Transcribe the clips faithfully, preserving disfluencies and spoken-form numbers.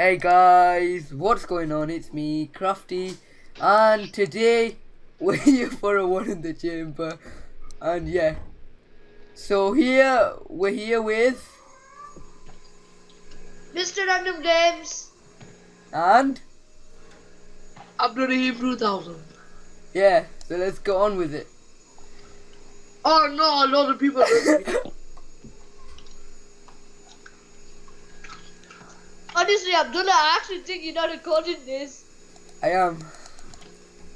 Hey guys, what's going on? It's me, Crafty, and today we're here for a one in the chamber. And yeah, so here we're here with Mister Random Games and AbdurRahim two thousand. Yeah, so let's go on with it. Oh no, a lot of people. Honestly, Abdullah, I actually think you're not recording this. I am.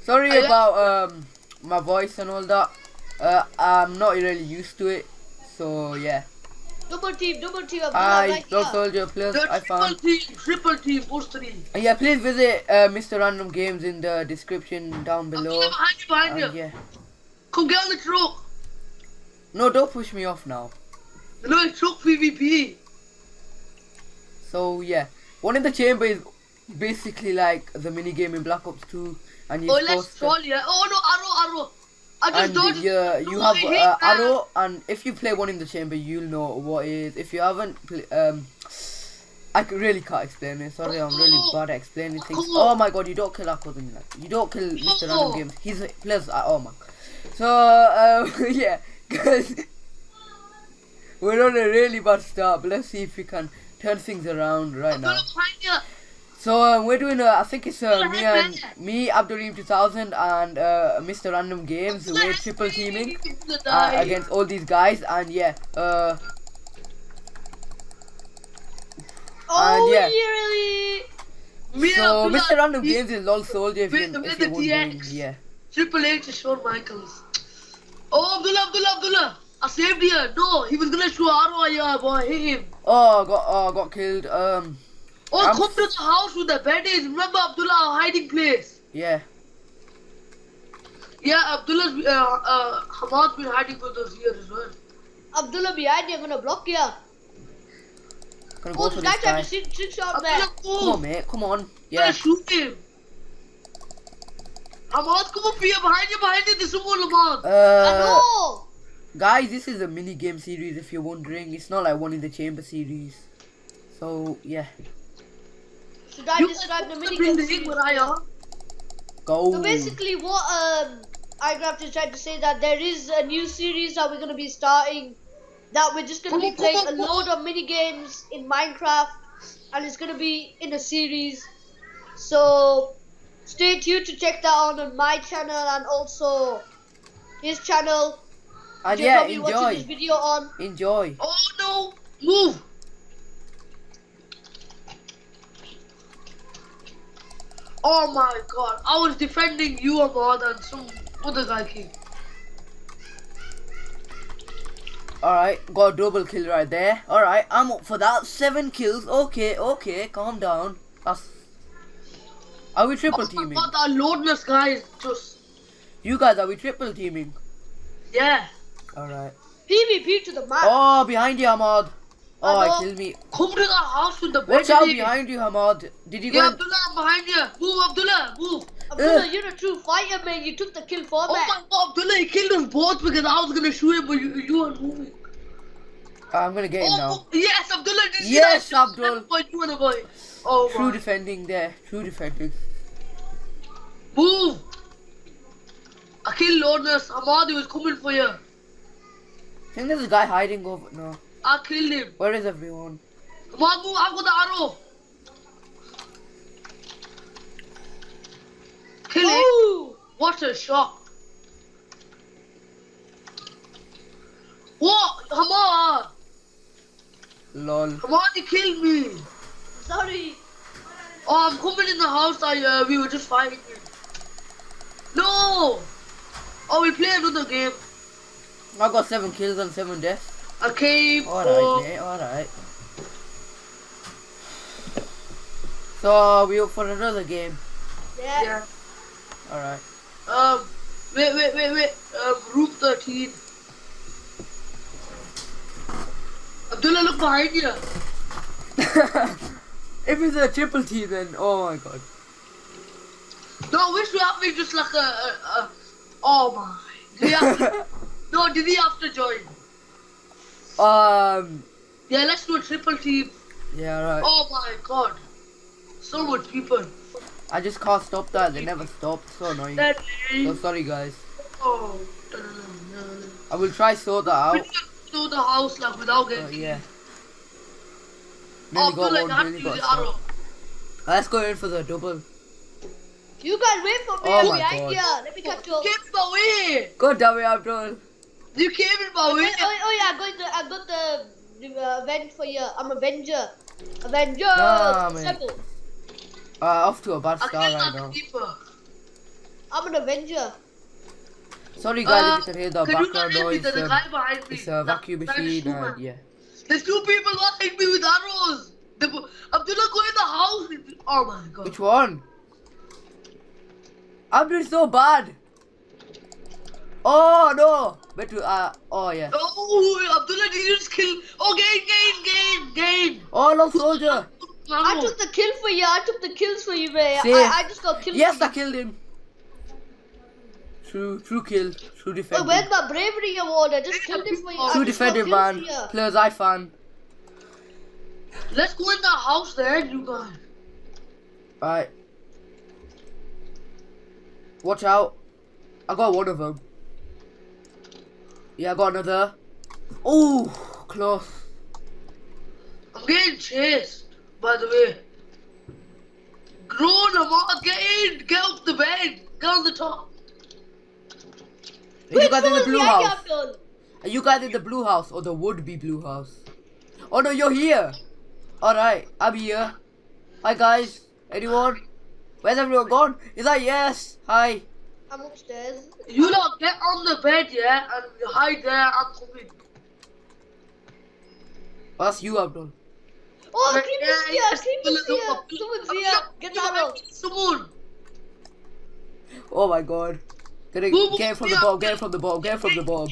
Sorry I about um my voice and all that. Uh, I'm not really used to it. So yeah. Double team, double team. Hi, Lost Soldier players. I found. Triple team, triple team, post three. Yeah, please visit uh, Mister Random Games in the description down below. Abdullah, behind you, behind and, you. Yeah. Come get on the truck. No, don't push me off now. No, it's truck PvP. So yeah, one in the chamber is basically like the mini game in Black Ops two, and you. Oh, let's troll, yeah. Oh no, arrow, arrow. I just and don't. Yeah, you have uh, arrow, and if you play one in the chamber, you'll know what it is. If you haven't, um, I really can't explain it. Sorry, I'm really bad at explaining things. Oh my god, you don't kill our cousin, like you don't kill Mister Random Games. He's a players. Oh my. So um, yeah, guys, we're on a really bad start. But let's see if we can turn things around right now. So uh, we're doing uh, I think it's uh, me and me, AbdurRahim two thousand, and uh, Mister Random Games. We're triple teaming uh, against all these guys, and yeah. Uh, oh, and yeah. Really? So Mister Random Games is Lost Soldier. If you, if you wondering, yeah. Triple H is Shawn Michaels. Oh, Abdullah, Abdullah, Abdullah. I saved here. No, he was gonna shoot arrow. Yeah, boy, hit him. Oh, got, oh, got killed. Um. Oh, I'm come to the house with the bandage. Remember, Abdullah, our hiding place. Yeah. Yeah, Abdullah's. Uh, uh, Ahmad's been hiding with us here as well. Abdullah behind you. I'm gonna block you. Gonna oh, go the guy tried to shoot, shoot shot man. Oh. Come on, mate. Come on. Yeah. I'm gonna shoot him. Ahmad, come up here. Behind you, behind you. This is all Ahmad. Uh. I know. Guys, this is a mini game series if you're wondering. It's not like one in the chamber series. So, yeah. Should I you describe the mini game series? Go. So basically what um, iCraft is trying to say that there is a new series that we're going to be starting. That we're just going to be playing a load of mini games in Minecraft. And it's going to be in a series. So, stay tuned to check that out on my channel and also his channel. And You're yeah, enjoy. This video on. Enjoy. Oh no! Move! Oh my god! I was defending you more than some other guy came. Alright, got a double kill right there. Alright, I'm up for that. Seven kills. Okay, okay, calm down. That's... Are we triple teaming? Oh my god, that loadless guy is just... You guys, are we triple teaming? Yeah. Alright. PvP to the map. Oh, behind you, Ahmad. Oh, I killed me. Come to the house with the body. Watch out behind you, Ahmad. Did you go? Yeah, Abdullah, I'm behind you. Move, Abdullah, move. Abdullah, you're a true fighter, man. You took the kill for that. Oh my god, Abdullah, he killed us both because I was gonna shoot him, but you, you weren't moving. I'm gonna get him now. Yes, Abdullah, did you yes, Abdul. Oh, true defending there. True defending. Move. I killed Lourdes. Ahmad, he was coming for you. I think there's a guy hiding over. No. I killed him. Where is everyone? Come on, move. I've got the arrow. Kill oh. it. What a shot. What? Come on. Lol. Come on, he killed me. Sorry. Oh, I'm coming in the house. I, uh, we were just fighting. No. Oh, we play another game. I got seven kills and seven deaths. Okay, alright, mate, alright. So, we up for another game? Yeah. yeah. Alright. Um, wait, wait, wait, wait. Um, Room thirteen. Abdullah, look behind you. If it's a triple T, then oh my god. No, which we have me just like a, a, a. Oh my. No, did he have to join? Um. Yeah, let's do a triple team. Yeah, right. Oh my god. So much people. I just can't stop that. They never stopped. So annoying. So sorry, guys. Oh. I will try sort that out. Do the house like without getting. Oh, yeah. Maybe got one, maybe got arrow. Let's go in for the double. You guys wait for me. I'm behind here. Let me catch you. Came my way. Go down here, Abdul. You came in my way. Oh, oh yeah, I got the, I got the uh, avenge for you. I'm Avenger. Avenger. Nah, man. Uh, off to a bad start right now. I'm an Avenger. Sorry guys, uh, if you can hear the can background noise. There's a guy behind me. It's a vacuum that, machine. And, yeah. There's two people watching me with arrows. They, Abdullah, go in the house. Oh my god. Which one? I'm doing so bad. Oh no. But uh, oh yeah. Oh, Abdullah, did you just kill? Oh, gain, gain, gain, gain. Oh, Lost Soldier. I took the kill for you. I took the kills for you, man. I, I just got killed. Yes, I killed him. True, true kill, true defender. Oh, where's my bravery award? I just killed him for you. True defender, man. Players I fan. Let's go in the house there, you guys. Alright. Watch out. I got one of them. Yeah, I got another. Oh, close. I'm getting chased, by the way. Grown, Ahmad, get in. Get off the bed. Get on the top. Are you guys in the blue house? Are you guys in the blue house or the would-be blue house? Oh no, you're here! Alright, I'm here. Hi guys, anyone? Where's everyone gone? He's like, yes, hi. I'm upstairs. You lot get on the bed, yeah, and hide there, I'm coming. Well, that's you, Abdul. Oh, Creeper's here, Creeper's here. Someone's here, get out of here. Oh my god. Get it from the bomb, get it from the bomb, get it from the bomb.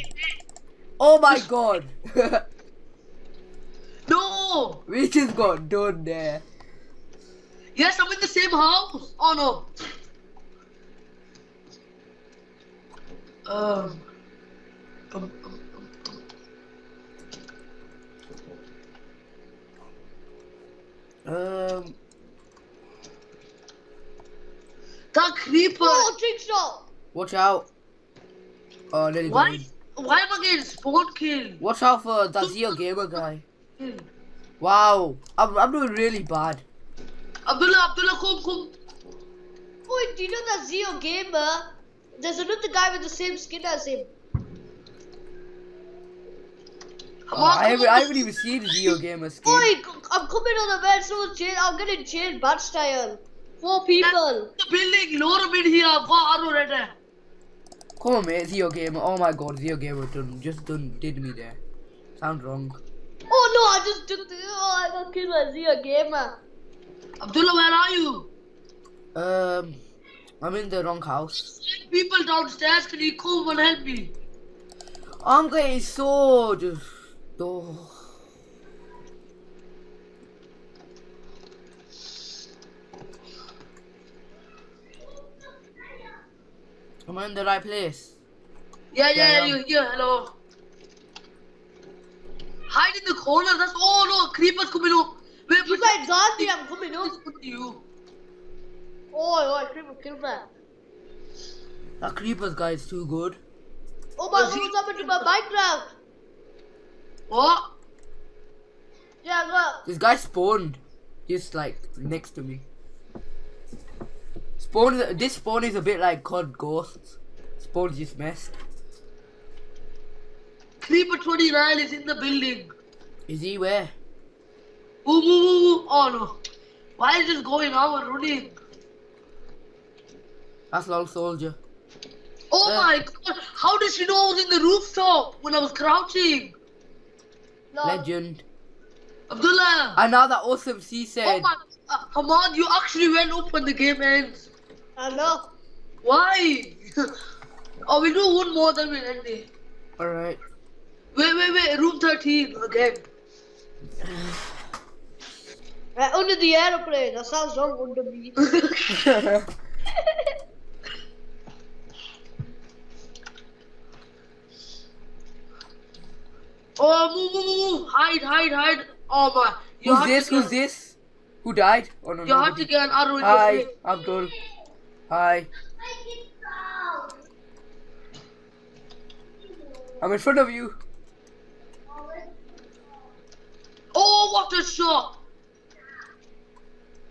Oh my god! No! We just got done there. Yes, I'm in the same house! Oh no! Um. um, um, um. um. That creeper! Oh, trick shot! Watch out. Oh, let it go. Why, why am I getting spawn killed? Watch out for that Zio Gamer guy. Wow, I'm, I'm doing really bad. Abdullah, Abdullah, come, come. Oh, do you know that Zio Gamer? There's another guy with the same skin as him. Oh, I, haven't, I haven't even seen Zio Gamer's skin. Boy, I'm coming on the bed, someone's jail. I'm getting jailed, bad style. Four people. That's the building, lower mid here, far arrow right there. Come on, mate, Zio Gamer. Oh my god, Zio Gamer done, just done, did me there. Sound wrong. Oh no, I just took the. Oh, I got killed by Zio Gamer. Abdullah, where are you? Um, I'm in the wrong house. People downstairs, can you come and help me? I'm getting so just. Oh. Am I in the right place? Yeah, yeah, yeah, you're here, hello. Hide in the corner, that's. Oh no, creepers coming up. Wait, you guys got me, I'm coming up. You. Oh, oh, creeper, creeper. That creepers guy is too good. Oh my god, what's happened to my Minecraft? What? Yeah, look. This guy spawned just like next to me. Spawn, this spawn is a bit like C O D Ghosts. Spawn just messed. Creeper twenty-nine is in the building. Is he where? Ooh, ooh, ooh, ooh. Oh no. Why is this going on and running? That's Lol Soldier. Oh uh, my god. How did she know I was in the rooftop when I was crouching? No. Legend. Abdullah. And now that awesome C said. Oh my uh, Ahmad, you actually went up when the game ends. Hello. Why? Oh, we do one more than we end it. Alright. Wait, wait, wait. Room thirteen again. Uh, under the aeroplane. That sounds wrong under me. Oh, move, move, move. Hide, hide, hide. Oh, my. Who's this? Who's this? Who died? Oh no, you no. You have to get an arrow. Hi, Abdul. Hi. I'm in front of you. Oh, what a shot!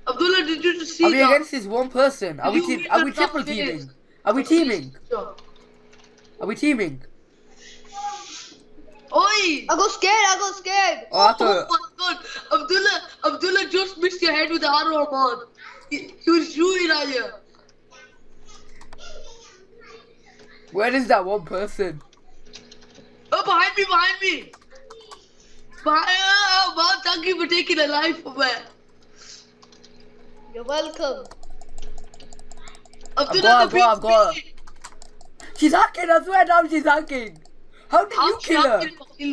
Abdullah, did you just see? Are we that? Against this one person? Are you we team? Are we triple teaming? Are we teaming? Are we teaming? Oi! I got scared, I got scared! Oh, oh my god! Abdullah, Abdullah just missed your head with the arrow, man! He, he was shooting at you! Where is that one person? Oh, behind me, behind me! Behind, oh, man, thank you for taking a life away! You're welcome! Abdullah, I've got, I've got, I've got. She's hacking, I swear now she's hacking! How did How you kill her? kill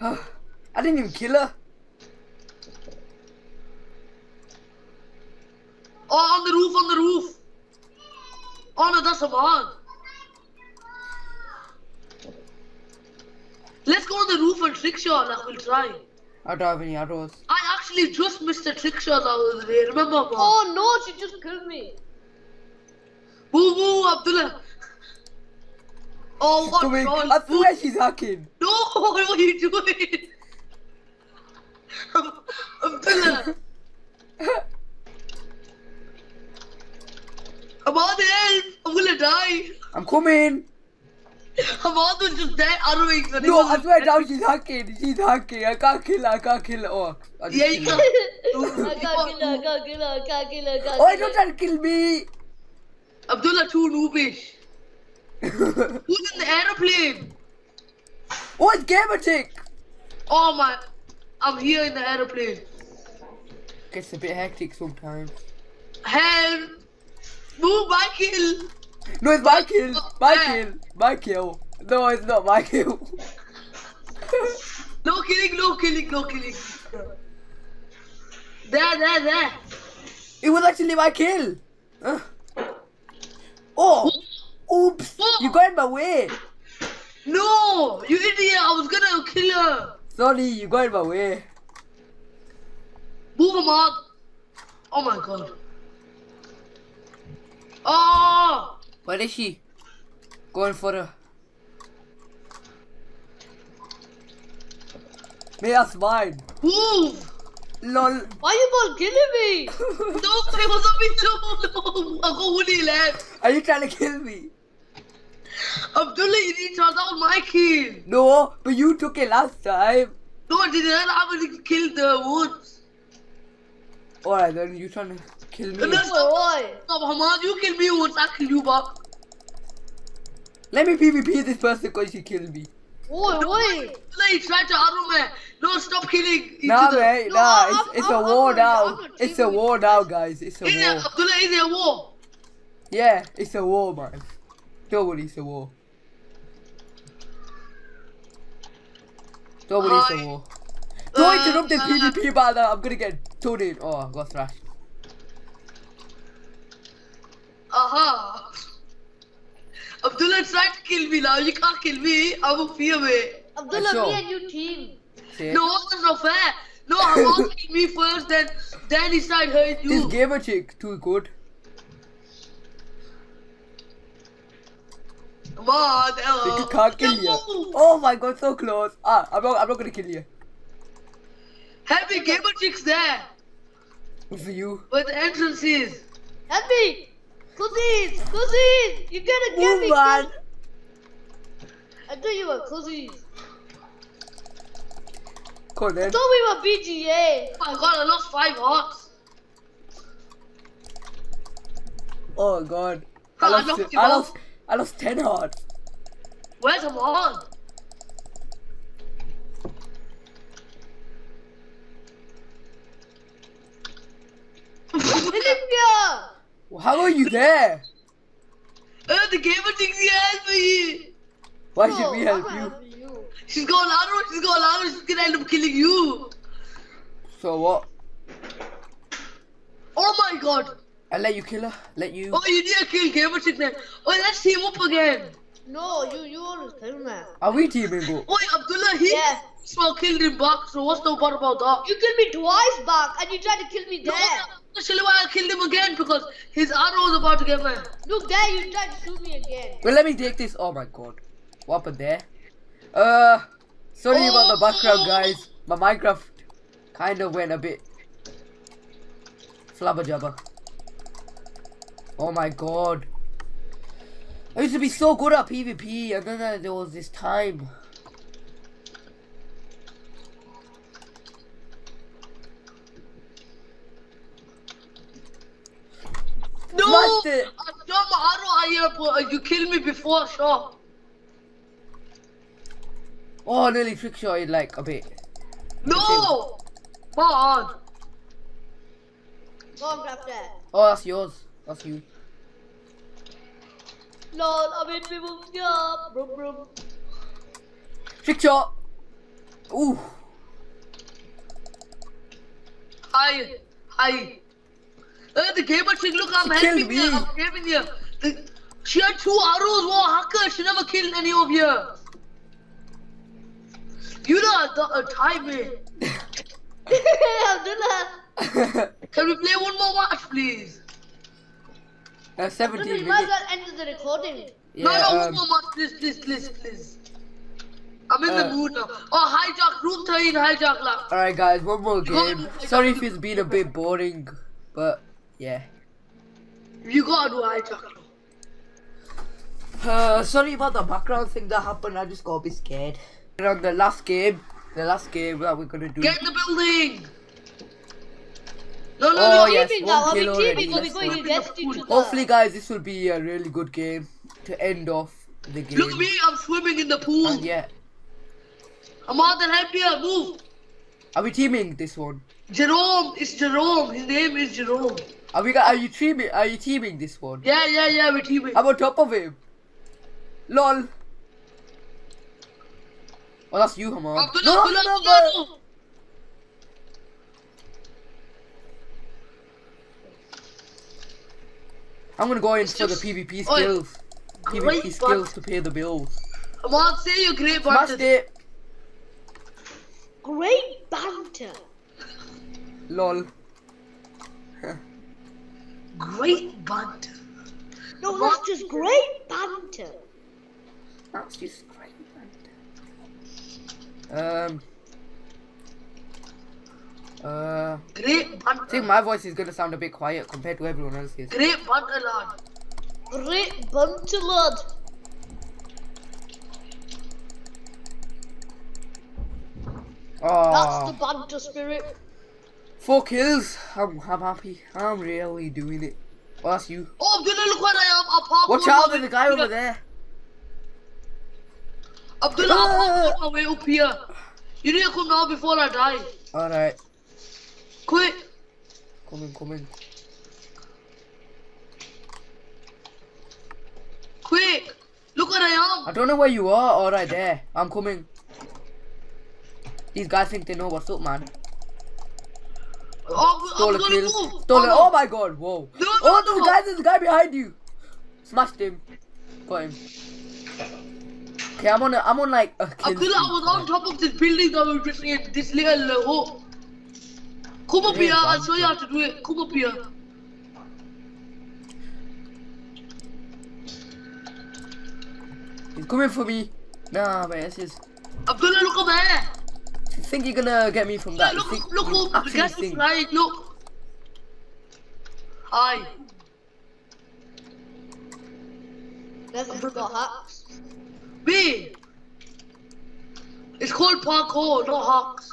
her? I didn't even kill her. Oh, on the roof, on the roof. Oh no, that's a man. Let's go on the roof and trick shot. I will try. I don't have any arrows. I actually just missed a trick shot over there. Remember, man? Oh no, she just killed me. Boo boo, Abdullah. Oh, what God. I swear she's hacking. No, what are you doing? Abdullah. I'm on the help. I'm gonna die. I'm coming. I'm on the just dead arrowing. No, I swear down she's hacking. She's hacking. I can't kill her. I can't kill her. Oh, I yeah, you can't. I can't kill her. I can't kill her. I can't kill her. I can't oh, don't try to kill me. Abdullah, too noobish. Who's in the aeroplane? Oh, it's Gamertick! Oh my, I'm here in the aeroplane. Gets a bit hectic sometimes. Help! Move my kill! No, it's my kill! My kill! My kill! No, it's not my kill! No killing, no killing, no killing! There, there, there! It was actually my kill! Uh. Oh! Oops! What? You got in my way! No! You idiot! I was gonna kill her! Sorry, you got in my way. Move him up! Oh my god. Oh! Where is she? Going for her. May that's mine. Move! Lol. Why you both killing me? No, I wasn't me too! I got woody left! Are you trying to kill me? Abdullah, you didn't charge out my kill. No, but you took it last time. No, I didn't. I was killed the woods. Alright, then you trying to kill me. No, no, why? Stop, Ahmad. You kill me once, I kill you back. Let me PvP this person because she killed me. Oi, no, oi! He tried to arrow me. No, stop killing each nah, other. Mate, no, nah, I'm, it's, it's I'm, a war I'm, now. I'm it's a war now, guys. It's a is war. It, Abdullah, is it a war? Yeah, it's a war, man. Don't worry, it's a war. Don't worry, it's a war. Don't uh, interrupt the uh, PvP, brother. I'm gonna get tuned in. Oh, I got thrashed. Aha! Uh-huh. Abdullah tried to kill me now. You can't kill me. I'm a fear man. Abdullah, me and you team. See? No, that's not fair. No, Ahmad killed me first, then then he started hurting you. This gamer chick too good. Wow, uh, you can't kill you. Oh my god, so close. Ah, I'm not, I'm not gonna kill you. Happy, gamer chicks there. Good for you. Where the entrance is. Happy, cousins, cousins, you gotta give me. Man. I thought you were cousins. Cool, then. I thought we were B G A. Oh my god, I lost five hearts. Oh god. I lost. I lost, I lost I lost ten hearts. Where's the one? Well, how are you there? Oh, the gamer thinks he helped me. Why should we help you? help you? She's going arrow, she's going arrow, she's gonna end up killing you. So what? Oh my god. I let you kill her. Let you. Oh, you need to kill Gamer Chick then. Oh, let's team up again. No, you you always kill me. Are we teaming up? Oh, Abdullah, he yeah. I killed him back, so what's so bad about that? You killed me twice back, and you tried to kill me there. No, especially when I killed him again, because his arrow was about to get me. Look there, you tried to shoot me again. Well, let me take this. Oh my god. What happened there? Uh, sorry oh. about the background, guys. My Minecraft kind of went a bit flabber-jabber. Oh my god. I used to be so good at PvP, and then uh, there was this time. No! Master. I dropped my arrow at you, but you killed me before shot. Oh, I nearly trick shot it like a bit. No! Come on. Go on, grab that. Oh, that's yours. That's you. Lol, I made me move up. Brum, brum. Trick shot. Ooh. Hi. Hi. Uh, the Gamer Chick, look, I'm she helping you. I'm helping you. The, she had two arrows, wow, hacker. She never killed any of you. You know, the, uh, time me. Abdullah. Can we play one more match, please? Uh, seventeen minutes. You might as well end the recording. Yeah, no, no, um, one more match, please, please, please, please. I'm in uh, the mood now. Oh, hijack, room thirteen, hijack lap. Alright, guys, one more game. Sorry if it's been a bit boring, but... yeah. You gotta do hijack. Uh, sorry about the background thing that happened, I just got a bit scared. And on the last game, the last game that we're gonna do. Get in the building! No, no, oh, we're yes, teaming now, we're teaming, we're going to get each other. Hopefully guys, this will be a really good game to end off the game. Look at me, I'm swimming in the pool. And yeah. Ahmad, help me, move. Are we teaming this one? Jerome, it's Jerome, his name is Jerome. Are we? Are you teaming? Are you teaming this one? Yeah, yeah, yeah, we're teaming. I'm on top of him. Lol. Oh, that's you, Ahmad. No, no, no, no, no. I'm gonna go in it's for just, the PvP skills. Oh, PvP skills to pay the bills. Ahmad, say you're great banter. It. Great banter. Lol. Great banter. No, that's just great banter. That's just great banter. Um. Uh. Great banter. I think my voice is gonna sound a bit quiet compared to everyone else's. Great banter, lad. Great banter, lad. Oh. That's the banter spirit. Four kills. I'm, I'm happy. I'm really doing it. Oh, that's you. Oh, Abdullah, look what I am. Watch out, there's a guy over there. Abdullah, ah. I'm on my way up here. You need to come now before I die. Alright. Quick. Coming, coming. Quick. Look what I am. I don't know where you are. Alright, there. I'm coming. These guys think they know what's up, man. Oh, stole I'm a kill. Move. Stole oh, it. No. Oh my god, whoa. No, no, oh, there's a guy, there's a guy behind you. Smashed him. Got him. Okay, I'm on a, I'm on like a kill. Abdullah, I was on top of this building that we were just in. This little uh, hole. Come up here, I'll show you how to do it. Come up here. He's coming for me. Nah, man, this is... Abdullah, look over here. Think you're gonna get me from that? Look, think, look, look, the guy's flying, look. Hi. That's got hacks. Me. It's called parkour, not hacks.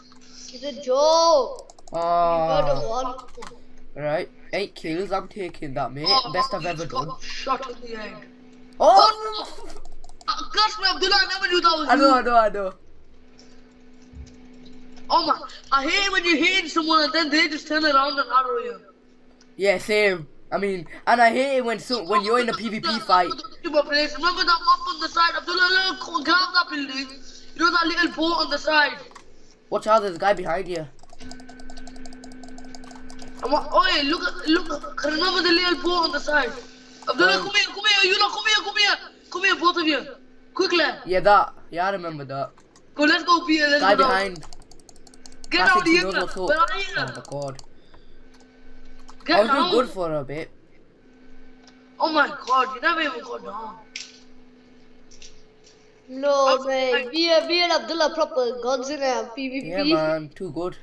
It's a joke. Ah. Right, eight kills. I'm taking that, mate. Oh, best I've ever done. Shot in the egg. Oh. oh. Gosh, man, Abdullah, I never knew that was I know, you. I know, I know. Oh my, I hate when you hate someone and then they just turn around and arrow you. Yeah, same. I mean, and I hate it when so when you're in a PvP fight. Remember that map on the side? Abdullah, grab that building. You know that little boat on the side? Watch out, there's a guy behind you. Oh, hey, look, look, remember the little boat on the side? Abdullah, um, come here, come here, you know, come here, come here. Come here, both of you. Quickly. Yeah, that. Yeah, I remember that. Go, let's go, Peter. Let's Guy go. Behind. Get I out here. Where are you? Oh my god. Get I was doing good for a bit. Oh my god, you never even got down. No, oh, man. Me and Abdullah proper gods in our PvP. Yeah, man. Too good.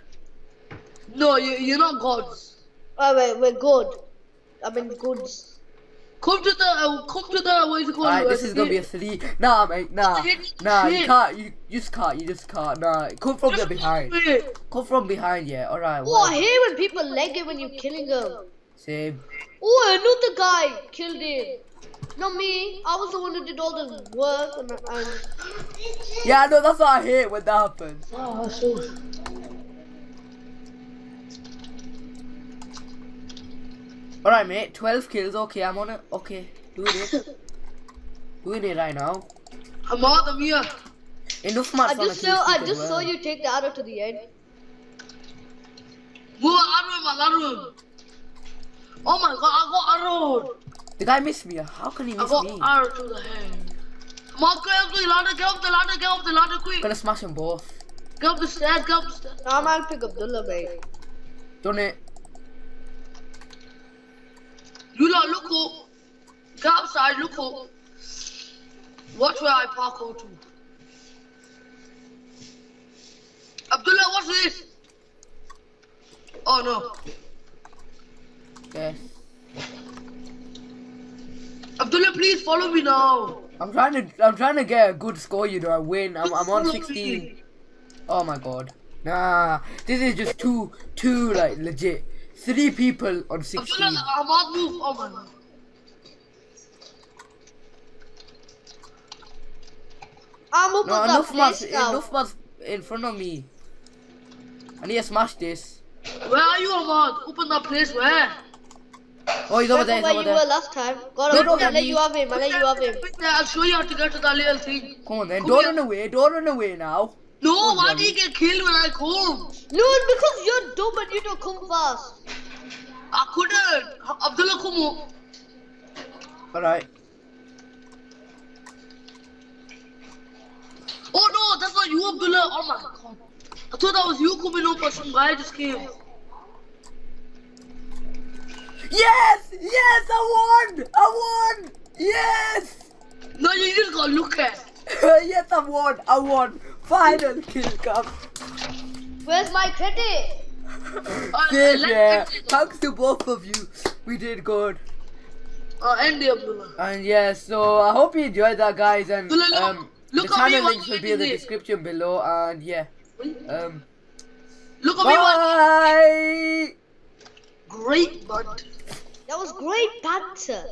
No, you, you're not gods. Oh, wait, we're good. I mean, goods. Come to the, uh, come to the, what is it called? Alright, this is gonna be a three. Nah, mate, nah. Nah, you can't, you, you just can't, you just can't. Nah, come from the behind. Come from behind, yeah, alright. Oh, I hate when people leg it when you're killing them. Same. Oh, another guy killed him. Not me, I was the one who did all the work. And, and... Yeah, no, that's what I hate when that happens. Oh, that's so... Alright, mate, twelve kills. Okay, I'm on it. Okay, doing it. Doing it right now. I'm out of here. Enough, man. I just, saw, I just well. saw you take the arrow to the end. Go, arrow, man, arrow. Oh my god, I got arrow. The guy missed me. How can he miss me? I got me? arrow to the hand. Come on, get up the ladder, get up the ladder, get up the ladder, quick. I'm gonna smash them both. Get up the stairs, get up the stairs. Nah, I'll pick up Abdullah, mate. Done it. You lot look up, get outside, look up, watch where I park out to. Abdullah, what's this? Oh no. Okay. Abdullah, please follow me now. I'm trying to, I'm trying to get a good score, you know, I win, I'm, I'm on sixteen. Oh my god. Nah, this is just too, too like legit. Three people on sixteen. Abdullah, Ahmad, move. Oh my god. I'm up no, enough mass, enough mass in front of me. I need to smash this. Where are you, Ahmad? Open that place, where? Oh, he's over there, he's over there. Where you were last time. God, I'm gonna let you have him, I'll let you have him. I'll show you how to get to that little thing. Come on then, don't run away, don't run away now. No, oh, why do you get killed when I come? No, because you're dumb and you don't come fast. I couldn't. Abdullah, come on. Alright. Oh no, that's not you, Abdullah. Oh my god. I thought that was you coming up or some guy just came. Yes! Yes, I won! I won! Yes! No, you just gotta look at. Yes, I won! I won! Final kill cup. Where's my credit? Same, yeah. Thanks to both of you. We did good. Uh, and the Abdullah. And yeah, so I hope you enjoyed that, guys. And um, look, the channel links will be in the description below. And yeah. Um, look at bye. me. Bye. Great, bud. That was great banter.